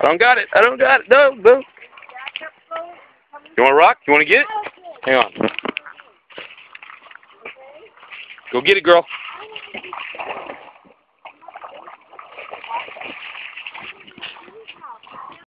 I don't got it. I don't got it. No. You want to rock? You want to get it? Hang on. Go get it, girl.